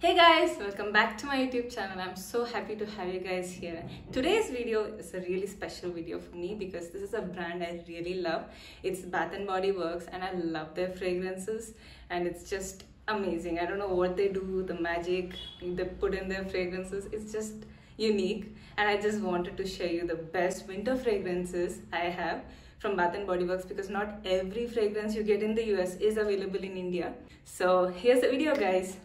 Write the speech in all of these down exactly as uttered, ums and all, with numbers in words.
Hey guys, welcome back to my YouTube channel. I'm so happy to have you guys here. Today's video is a really special video for me because this is a brand I really love. It's Bath and Body Works and I love their fragrances and it's just amazing. I don't know what they do, the magic they put in their fragrances. It's just unique and I just wanted to share you the best winter fragrances I have from Bath and Body Works because not every fragrance you get in the U S is available in India. So here's the video guys.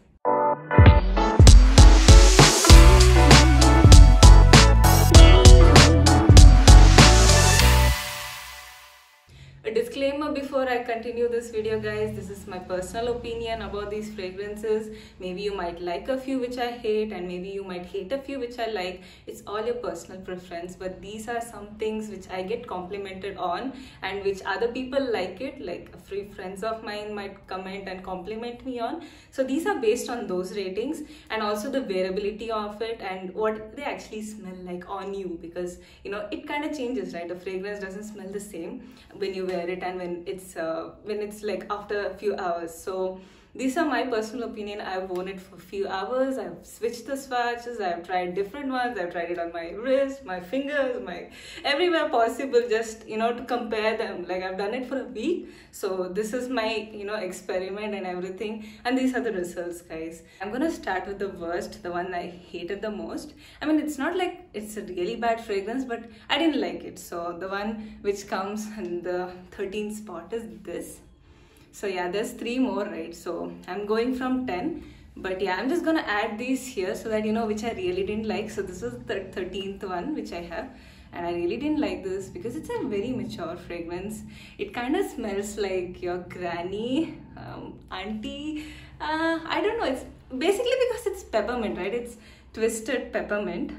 Disclaimer before I continue this video guys, this is my personal opinion about these fragrances. Maybe you might like a few which I hate and maybe you might hate a few which I like. It's all your personal preference, but these are some things which I get complimented on and which other people like it, like free friends of mine might comment and compliment me on. So these are based on those ratings and also the variability of it and what they actually smell like on you, because you know it kind of changes, right? The fragrance doesn't smell the same when you wear it and when it's uh, when it's like after a few hours. So these are my personal opinion. I've worn it for a few hours, I've switched the swatches, I've tried different ones, I've tried it on my wrist, my fingers, my everywhere possible, just you know to compare them. Like I've done it for a week, so this is my you know experiment and everything, and these are the results guys. I'm gonna start with the worst, the one I hated the most. I mean, it's not like it's a really bad fragrance, but I didn't like it. So the one which comes in the thirteenth spot is this. So yeah, there's three more, right? So I'm going from ten, but yeah, I'm just gonna add these here so that you know which I really didn't like. So this was the thirteenth one which I have, and I really didn't like this because it's a very mature fragrance. It kind of smells like your granny, um, auntie, uh, I don't know. It's basically because it's peppermint, right? It's Twisted Peppermint.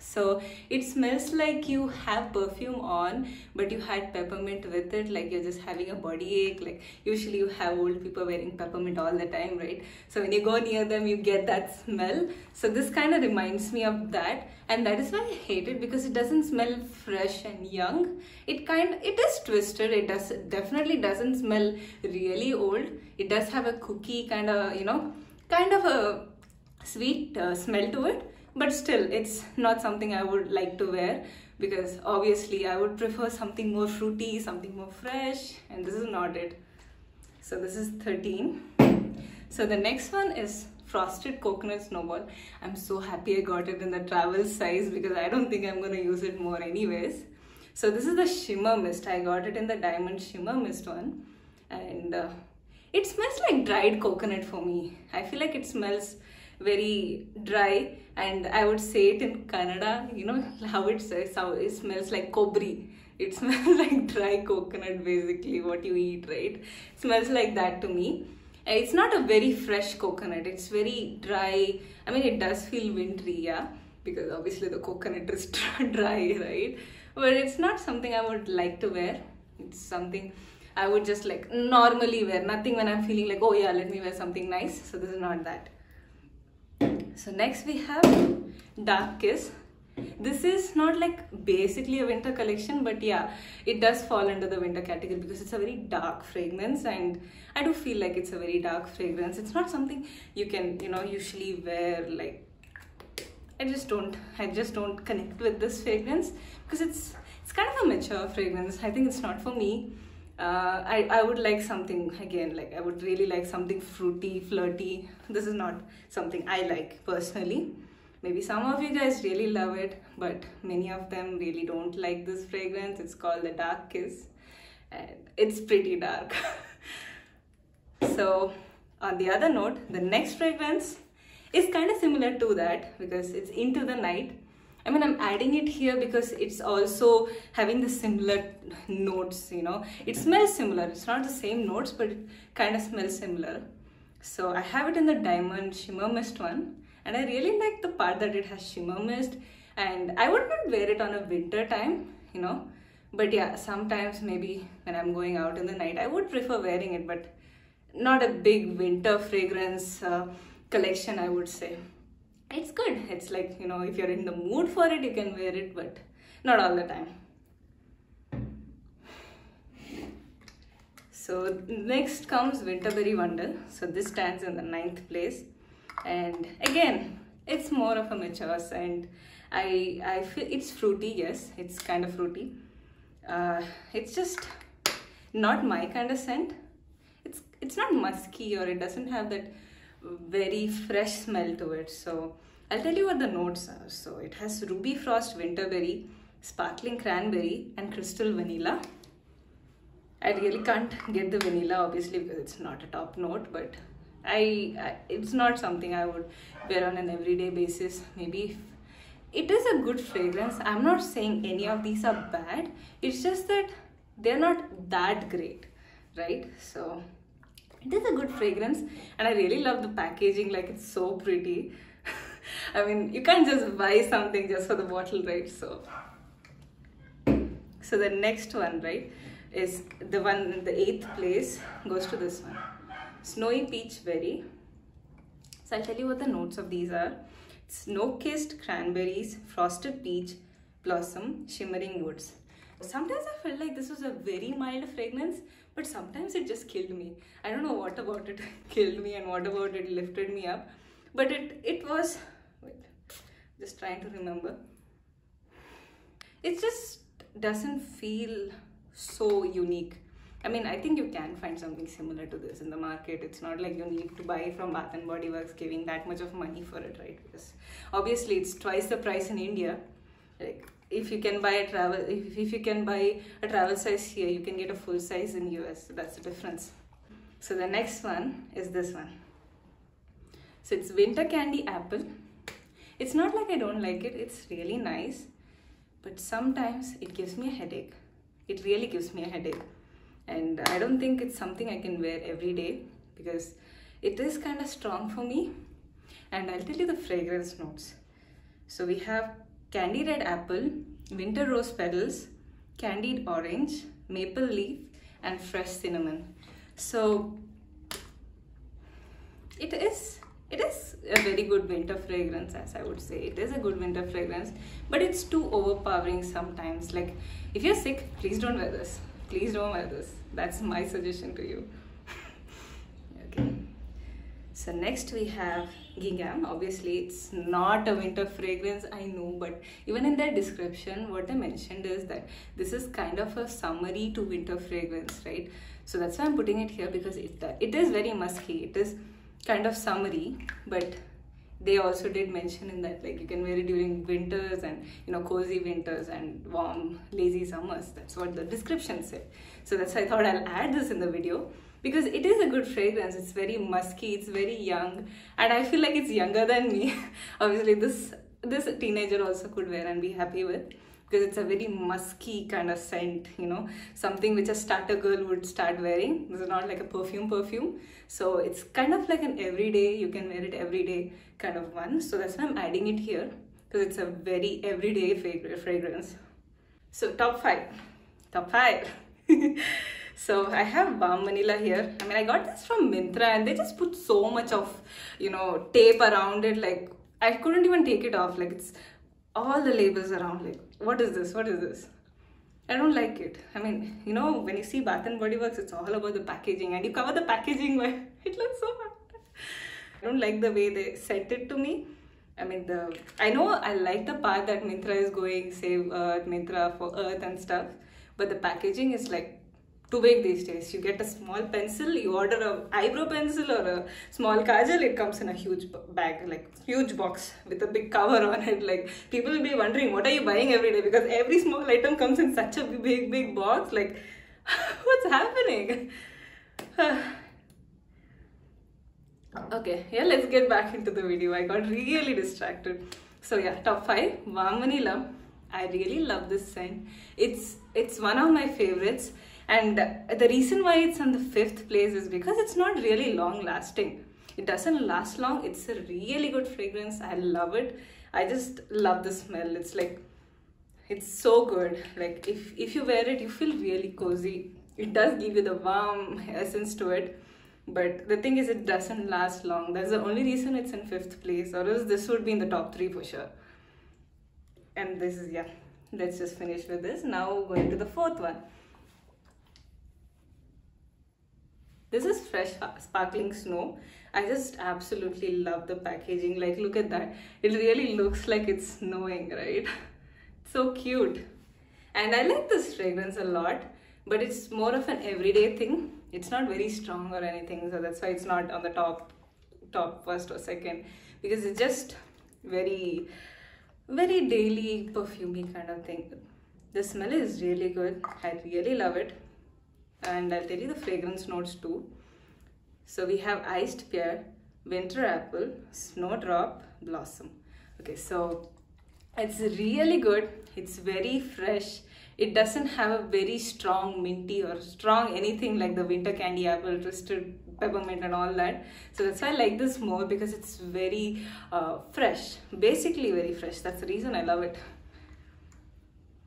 So it smells like you have perfume on but you had peppermint with it, like you're just having a body ache. Like usually you have old people wearing peppermint all the time, right? So when you go near them you get that smell. So this kind of reminds me of that, and that is why I hate it, because it doesn't smell fresh and young. It kind it is twisted. It does definitely doesn't smell really old. It does have a cookie kind of you know kind of a sweet uh, smell to it. But still, it's not something I would like to wear, because obviously I would prefer something more fruity, something more fresh, and this is not it. So this is thirteen. So the next one is Frosted Coconut Snowball. I'm so happy I got it in the travel size because I don't think I'm going to use it more anyways. So this is the Shimmer Mist. I got it in the Diamond Shimmer Mist one. And uh, it smells like dried coconut for me. I feel like it smells very dry, and I would say it in Kannada, you know how it says, how it smells like kobri. It smells like dry coconut, basically what you eat, right? It smells like that to me. It's not a very fresh coconut, it's very dry. I mean, it does feel wintry, yeah, because obviously the coconut is dry, right? But it's not something I would like to wear. It's something I would just like normally wear, nothing when I'm feeling like, oh yeah, let me wear something nice. So this is not that. So next we have Dark Kiss. This is not like basically a winter collection, but yeah, it does fall under the winter category because it's a very dark fragrance, and I do feel like it's a very dark fragrance. It's not something you can, you know, usually wear. Like I just don't, I just don't connect with this fragrance because it's it's kind of a mature fragrance. I think it's not for me. Uh, I, I would like something, again, like I would really like something fruity, flirty. This is not something I like personally. Maybe some of you guys really love it, but many of them really don't like this fragrance. It's called the Dark Kiss and it's pretty dark. So on the other note, the next fragrance is kind of similar to that because it's Into the Night. I mean, I'm adding it here because it's also having the similar notes, you know. It smells similar. It's not the same notes, but it kind of smells similar. So I have it in the Diamond Shimmer Mist one. And I really like the part that it has shimmer mist. And I would not wear it on a winter time, you know. But yeah, sometimes maybe when I'm going out in the night, I would prefer wearing it. But not a big winter fragrance uh, collection, I would say. It's good. It's like, you know, if you're in the mood for it, you can wear it, but not all the time. So next comes Winterberry Wonder. So this stands in the ninth place. and again it's more of a mature, and I, I feel it's fruity. Yes, it's kind of fruity. Uh, it's just not my kind of scent. It's it's not musky, or it doesn't have that very fresh smell to it. So I'll tell you what the notes are. So it has ruby frost winterberry, sparkling cranberry, and crystal vanilla. I really can't get the vanilla, obviously, because it's not a top note, but I, I it's not something I would wear on an everyday basis. Maybe if it is a good fragrance. I'm not saying any of these are bad. It's just that they're not that great, right? So it is a good fragrance, and I really love the packaging. Like, it's so pretty. I mean, you can't just buy something just for the bottle, right? So, so the next one, right, is the one in the eighth place goes to this one, Snowy Peach Berry. So I'll tell you what the notes of these are. Snow-kissed cranberries, frosted peach blossom, shimmering woods. Sometimes I felt like this was a very mild fragrance, but sometimes it just killed me. I don't know what about it killed me and what about it lifted me up. But it, it was, wait, just trying to remember. It just doesn't feel so unique. I mean, I think you can find something similar to this in the market. It's not like you need to buy from Bath and Body Works giving that much of money for it, right? Because obviously it's twice the price in India. Like, if you can buy a travel, if, if you can buy a travel size here, you can get a full size in U S. So that's the difference. So the next one is this one. So it's Winter Candy Apple. It's not like I don't like it. It's really nice, but sometimes it gives me a headache. It really gives me a headache. And I don't think it's something I can wear every day because it is kind of strong for me. And I'll tell you the fragrance notes. So we have candy red apple, winter rose petals, candied orange, maple leaf, and fresh cinnamon. So it is, it is a very good winter fragrance, as I would say. It is a good winter fragrance, but it's too overpowering sometimes. Like, if you're sick, please don't wear this. Please don't wear this. That's my suggestion to you. Okay. So next we have Gingham. Obviously, it's not a winter fragrance, I know, but even in their description, what they mentioned is that this is kind of a summery to winter fragrance, right? So that's why I'm putting it here, because it, it is very musky. It is kind of summery, but they also did mention in that, like, you can wear it during winters and, you know, cozy winters and warm, lazy summers. That's what the description said. So that's why I thought I'll add this in the video, because it is a good fragrance. It's very musky, it's very young, and I feel like it's younger than me. Obviously, this, this teenager also could wear and be happy with, because it's a very musky kind of scent, you know, something which a starter girl would start wearing. This is not like a perfume perfume. So it's kind of like an everyday, you can wear it every day kind of one. So that's why I'm adding it here, because it's a very everyday fragrance. So top five, top five. So I have balm vanilla here. I mean, I got this from Mintra, and they just put so much of, you know, tape around it. Like, I couldn't even take it off. Like, it's all the labels around, like, what is this, what is this? I don't like it. I mean, you know, when you see Bath and Body Works, it's all about the packaging, and you cover the packaging where it looks so bad. I don't like the way they sent it to me. I mean, the I know I like the part that Mintra is going, save Earth, Mintra for Earth and stuff, but the packaging is like too big these days. You get a small pencil, you order a eyebrow pencil or a small kajal, it comes in a huge bag, like huge box with a big cover on it. Like, people will be wondering, what are you buying every day? Because every small item comes in such a big, big box. Like, what's happening? Okay, yeah, let's get back into the video. I got really distracted. So yeah, top five, warm vanilla. I really love this scent. It's, it's one of my favorites. And the reason why it's on the fifth place is because it's not really long lasting. It doesn't last long. It's a really good fragrance. I love it. I just love the smell. It's like, it's so good. Like, if, if you wear it, you feel really cozy. It does give you the warm essence to it. But the thing is, it doesn't last long. That's the only reason it's in fifth place, or else this would be in the top three for sure. And this is, yeah, let's just finish with this. Now going to the fourth one. This is Fresh Sparkling Snow. I just absolutely love the packaging. Like, look at that. It really looks like it's snowing, right? It's so cute. And I like this fragrance a lot, but it's more of an everyday thing. It's not very strong or anything, so that's why it's not on the top, top first or second, because it's just very, very daily perfumey kind of thing. The smell is really good. I really love it. And I'll tell you the fragrance notes too. So we have iced pear, winter apple, snowdrop, blossom. Okay, so it's really good. It's very fresh. It doesn't have a very strong minty or strong anything like the winter candy apple, twisted peppermint and all that. So that's why I like this more, because it's very uh, fresh, basically very fresh. That's the reason I love it.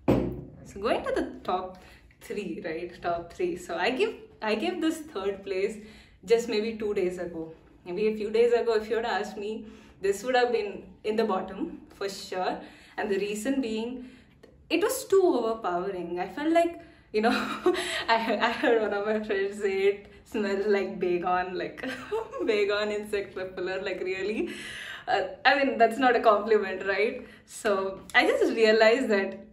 So going to the top three, right? Top three. So I give I give this third place just maybe two days ago. Maybe a few days ago, if you had asked me, this would have been in the bottom for sure. And the reason being, it was too overpowering. I felt like, you know, I, I heard one of my friends say it smells like Baygon, like Baygon insect repeller, like really. Uh, I mean, that's not a compliment, right? So I just realized that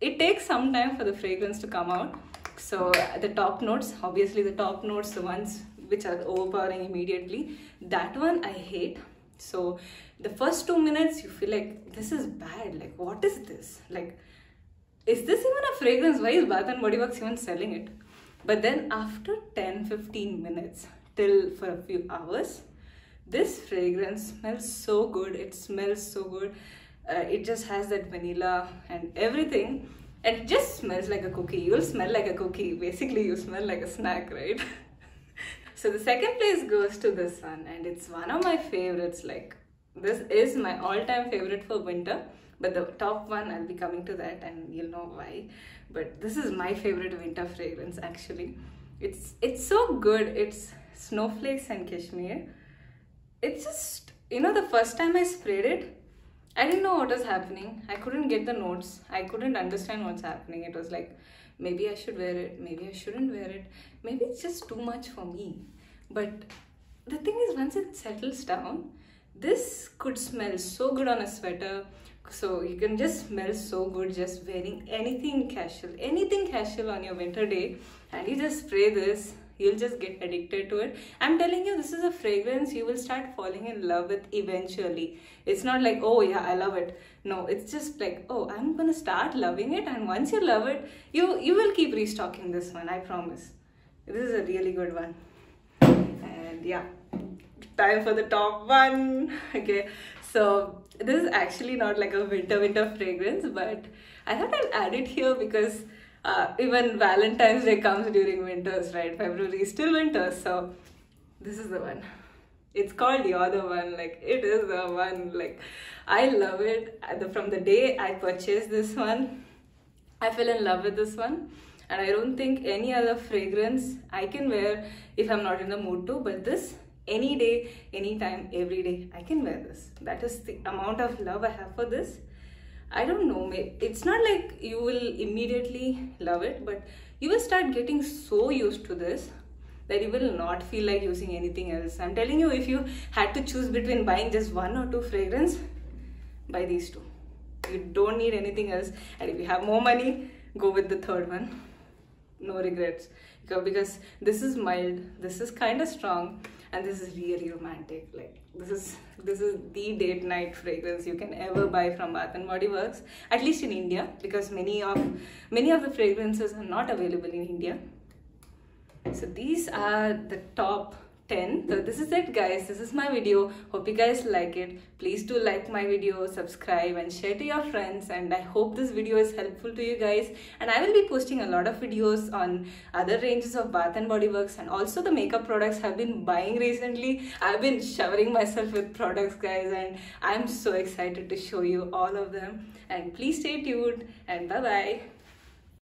it takes some time for the fragrance to come out. So the top notes, obviously the top notes, the ones which are overpowering immediately, that one I hate. So the first two minutes you feel like this is bad, like what is this, like is this even a fragrance, why is Bath and Body Works even selling it? But then after ten fifteen minutes till for a few hours, this fragrance smells so good. It smells so good. Uh, it just has that vanilla and everything, and it just smells like a cookie. You'll smell like a cookie, basically you smell like a snack, right? So the second place goes to this one, and it's one of my favorites. Like, this is my all-time favorite for winter, but the top one, I'll be coming to that and you'll know why. But this is my favorite winter fragrance actually. It's it's so good. It's Snowflakes and Cashmere. It's just, you know, the first time I sprayed it, I didn't know what was happening. I couldn't get the notes. I couldn't understand what's happening. It was like, maybe I should wear it, maybe I shouldn't wear it, maybe it's just too much for me. But the thing is, once it settles down, this could smell so good on a sweater. So you can just smell so good just wearing anything casual, anything casual on your winter day, and you just spray this, you'll just get addicted to it. I'm telling you, this is a fragrance you will start falling in love with eventually. It's not like, oh yeah, I love it. No, it's just like, oh, I'm gonna start loving it, and once you love it, you, you will keep restocking this one, I promise. This is a really good one. And yeah, time for the top one. Okay, so this is actually not like a winter winter fragrance, but I thought I'll add it here because Uh, even Valentine's Day comes during winters, right? February is still winter, so this is the one. It's called You're the One. Like, it is the one. Like, I love it. From the day I purchased this one, I fell in love with this one, and I don't think any other fragrance I can wear if I'm not in the mood to, but this, any day, anytime, every day, I can wear this. That is the amount of love I have for this. I don't know, it's not like you will immediately love it, but you will start getting so used to this that you will not feel like using anything else. I'm telling you, if you had to choose between buying just one or two fragrances, buy these two. You don't need anything else, and if you have more money, go with the third one. No regrets, because this is mild, this is kind of strong, and this is really romantic. Like, this is this is the date night fragrance you can ever buy from Bath and Body Works, at least in India, because many of many of the fragrances are not available in India. So these are the top ten. So this is it, guys. This is my video. Hope you guys like it. Please do like my video, subscribe, and share to your friends. And I hope this video is helpful to you guys. And I will be posting a lot of videos on other ranges of Bath and Body Works, and also the makeup products I've been buying recently. I've been showering myself with products, guys, and I'm so excited to show you all of them. And please stay tuned, and bye bye.